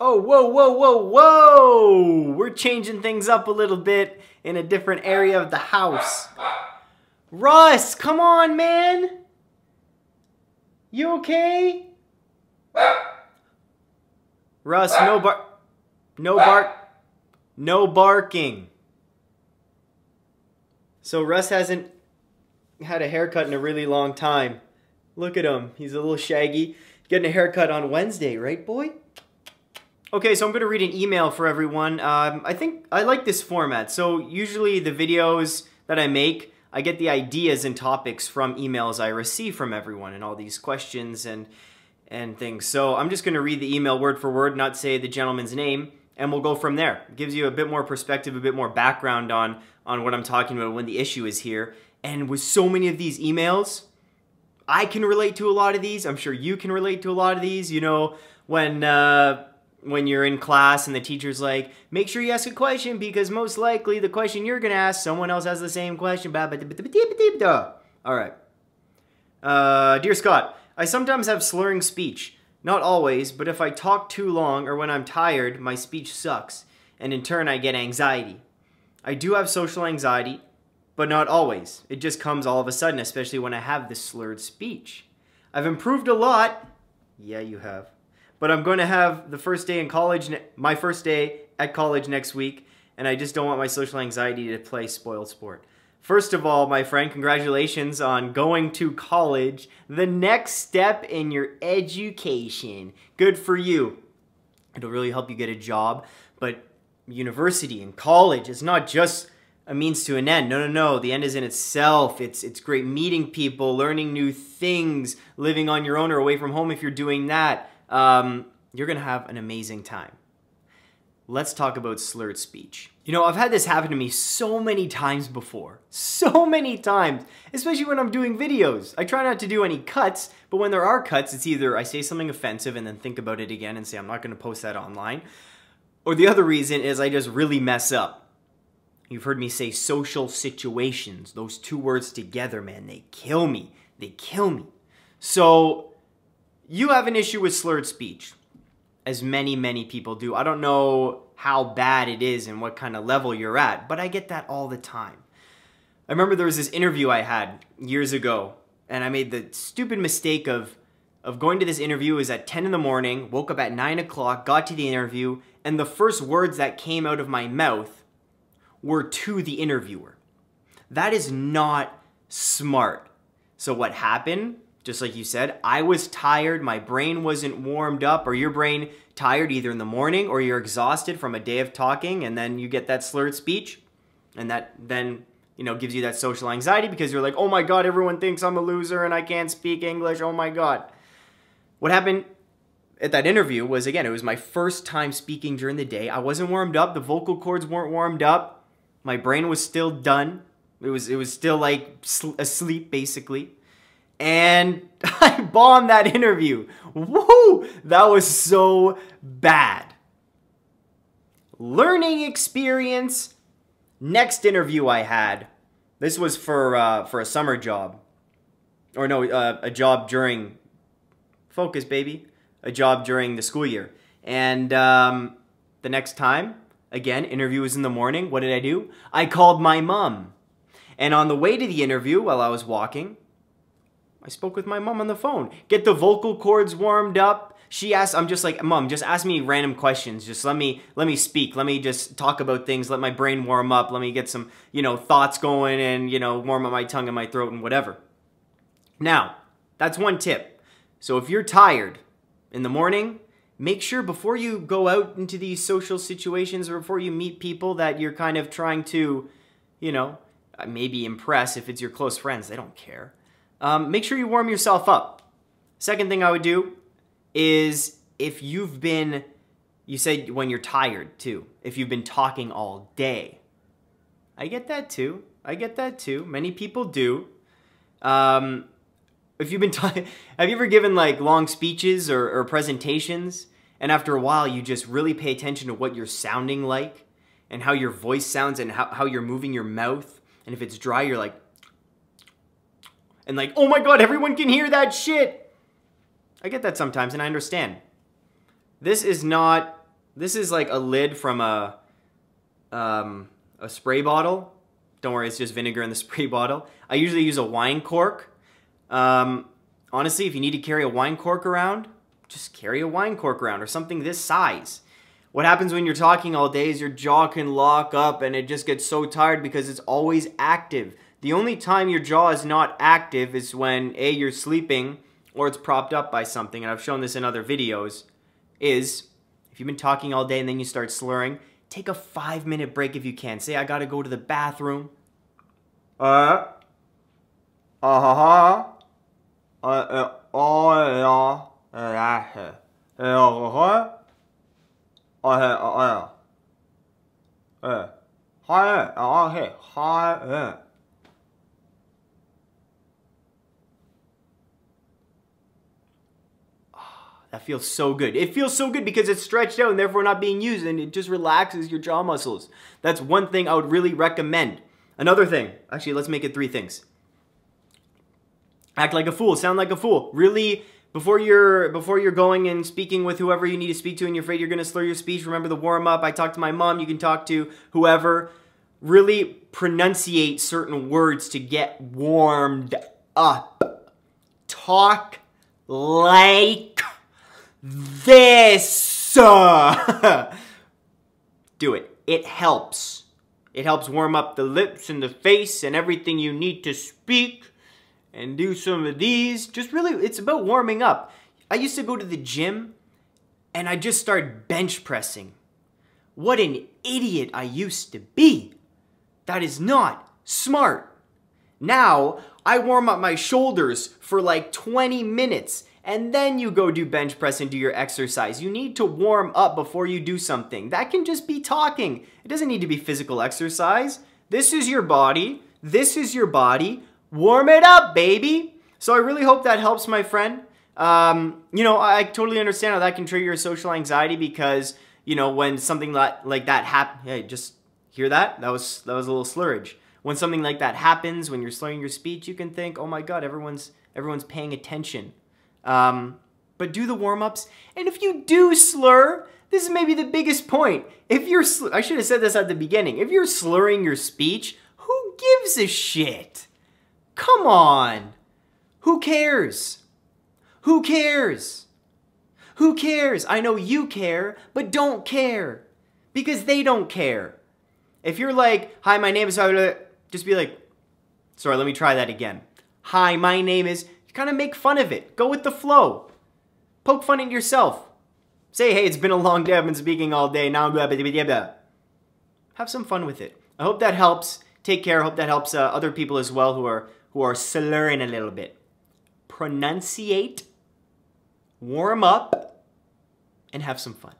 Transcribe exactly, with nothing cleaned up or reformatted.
Oh, whoa, whoa, whoa, whoa! We're changing things up a little bit in a different area of the house. Russ, come on, man! You okay? Russ, no bark. No bark. No barking. So Russ hasn't had a haircut in a really long time. Look at him. He's a little shaggy. Getting a haircut on Wednesday, right, boy? Okay, so I'm going to read an email for everyone. Um, I think I like this format. So usually the videos that I make, I get the ideas and topics from emails I receive from everyone and all these questions and and things. So I'm just going to read the email word for word, not say the gentleman's name, and we'll go from there. It gives you a bit more perspective, a bit more background on, on what I'm talking about when the issue is here. And with so many of these emails, I can relate to a lot of these. I'm sure you can relate to a lot of these. You know, when, uh, when you're in class and the teacher's like, make sure you ask a question because most likely the question you're going to ask, someone else has the same question. All right. Uh, dear Scott, I sometimes have slurring speech. Not always, but if I talk too long or when I'm tired, my speech sucks. And in turn, I get anxiety. I do have social anxiety, but not always. It just comes all of a sudden, especially when I have this slurred speech. I've improved a lot. Yeah, you have. But I'm going to have the first day in college, my first day at college next week, and I just don't want my social anxiety to play spoiled sport. First of all, my friend, congratulations on going to college, the next step in your education. Good for you. It'll really help you get a job, but university and college, it's not just a means to an end. No, no, no. The end is in itself. It's it's great meeting people, learning new things, living on your own or away from home if you're doing that. Um, you're going to have an amazing time. Let's talk about slurred speech. You know, I've had this happen to me so many times before. So many times, especially when I'm doing videos. I try not to do any cuts, but when there are cuts, it's either I say something offensive and then think about it again and say, I'm not going to post that online. Or the other reason is I just really mess up. You've heard me say social situations. Those two words together, man, they kill me. They kill me. So you have an issue with slurred speech, as many, many people do. I don't know how bad it is and what kind of level you're at, but I get that all the time. I remember there was this interview I had years ago, and I made the stupid mistake of, of going to this interview. It was at ten in the morning, woke up at nine o'clock, got to the interview, and the first words that came out of my mouth were to the interviewer. That is not smart. So what happened, just like you said, I was tired, my brain wasn't warmed up, or your brain tired either in the morning or you're exhausted from a day of talking, and then you get that slurred speech, and that then, you know, gives you that social anxiety because you're like, oh my God, everyone thinks I'm a loser and I can't speak English, oh my God. What happened at that interview was, again, it was my first time speaking during the day. I wasn't warmed up, the vocal cords weren't warmed up, my brain was still done. It was, it was still like asleep, basically. And I bombed that interview. Woo! That was so bad. Learning experience. Next interview I had. This was for, uh, for a summer job. Or no, uh, a job during... Focus, baby. A job during the school year. And um, the next time... Again, interview was in the morning. What did I do? I called my mom. And on the way to the interview, while I was walking, I spoke with my mom on the phone. Get the vocal cords warmed up. She asked, I'm just like, Mom, just ask me random questions. Just let me, let me speak. Let me just talk about things. Let my brain warm up. Let me get some, you know, thoughts going and, you know, warm up my tongue and my throat and whatever. Now, that's one tip. So if you're tired in the morning, make sure before you go out into these social situations or before you meet people that you're kind of trying to, you know, maybe impress. If it's your close friends, they don't care. Um, make sure you warm yourself up. Second thing I would do is if you've been, you said when you're tired too, if you've been talking all day. I get that too. I get that too. Many people do. Um... If you've been talking, have you ever given like long speeches or, or presentations, and after a while you just really pay attention to what you're sounding like and how your voice sounds and how, how you're moving your mouth, and if it's dry you're like, and like, oh my God, everyone can hear that shit. I get that sometimes and I understand. This is not This is like a lid from a, um, a spray bottle. Don't worry, it's just vinegar in the spray bottle. I usually use a wine cork. Um, honestly, if you need to carry a wine cork around, just carry a wine cork around or something this size. What happens when you're talking all day is your jaw can lock up and it just gets so tired because it's always active. The only time your jaw is not active is when A, you're sleeping or it's propped up by something, and I've shown this in other videos, is if you've been talking all day and then you start slurring, take a five minute break if you can. Say, I gotta go to the bathroom. Uh, uh-huh, uh, uh, uh, uh, uh, Uh, uh, uh, that feels so good. It feels so good because it's stretched out and therefore not being used, and it just relaxes your jaw muscles. That's one thing I would really recommend. Another thing, actually, let's make it three things. Act like a fool, sound like a fool. Really. Before you're, before you're going and speaking with whoever you need to speak to and you're afraid you're going to slur your speech, remember the warm-up. I talked to my mom. You can talk to whoever. Really pronunciate certain words to get warmed up. Talk like this. Do it. It helps. It helps warm up the lips and the face and everything you need to speak. And do some of these. Just really, it's about warming up. I used to go to the gym and I just started bench pressing. What an idiot I used to be. That is not smart. Now, I warm up my shoulders for like twenty minutes and then you go do bench press and do your exercise. You need to warm up before you do something. That can just be talking. It doesn't need to be physical exercise. This is your body. This is your body. Warm it up, baby. So I really hope that helps, my friend. Um, you know, I totally understand how that can trigger your social anxiety because, you know, when something like, like that happens, hey, just hear that? That was, that was a little slurrage. When something like that happens, when you're slurring your speech, you can think, oh my God, everyone's, everyone's paying attention. Um, but do the warm-ups. And if you do slur, this is maybe the biggest point. If you're, sl- I should have said this at the beginning. If you're slurring your speech, who gives a shit? Come on. Who cares? Who cares? Who cares? I know you care, but don't care because they don't care. If you're like, hi, my name is, just be like, sorry, let me try that again. Hi, my name is, kind of make fun of it. Go with the flow. Poke fun at yourself. Say, hey, it's been a long day. I've been speaking all day. Now, blah, blah, blah, blah. Have some fun with it. I hope that helps. Take care. I hope that helps uh, other people as well who are who are slurring a little bit. Pronunciate, warm up, and have some fun.